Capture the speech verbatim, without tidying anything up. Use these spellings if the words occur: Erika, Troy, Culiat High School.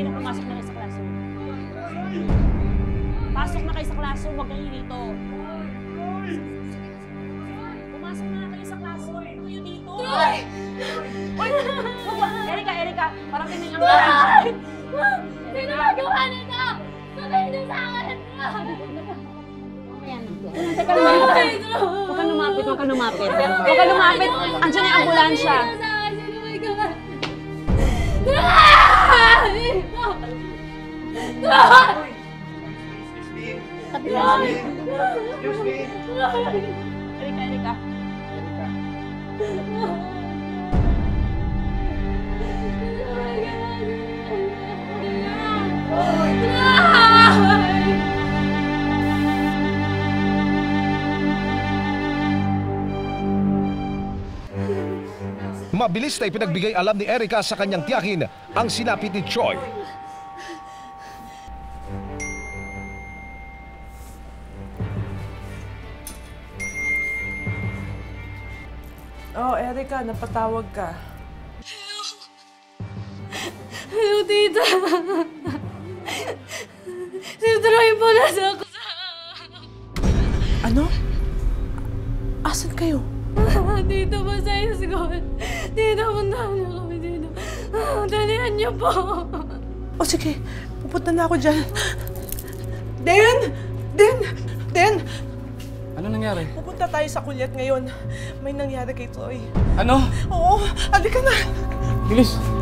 Sige na, pumasok na kayo sa classroom. Pasok na kayo sa classroom, huwag kayo dito. Pumasok na kayo sa classroom, huwag kayo dito. Troy! Uy! Erika, Erika, parang ganyan ang parang. May nagagawa na na! Magay na sa akin na! Ayan. Teka lang. Huwag ka lumapit, huwag ka lumapit. Huwag ka lumapit, andyan na yung ambulansya. Troy! Troy! Excuse me! Erika, Erika. Erika. Mabilis na ipinagbigay alam ni Erika sa kanyang tiyakin ang sinapit ni Troy. Oh, Erika, napatawag ka. Hello. Hello, tita. Si Troy po nasa ako sa... Ano? Asan kayo? Dito po sa school. Dito, puntaan na kami dito. Dalihan niyo po. O sige, pupunta na ako dyan. Den! Den! Den! Ano nangyari? Pupunta tayo sa kulyat ngayon. May nangyari kay Troy. Ano? Oo, alika na. Bilis!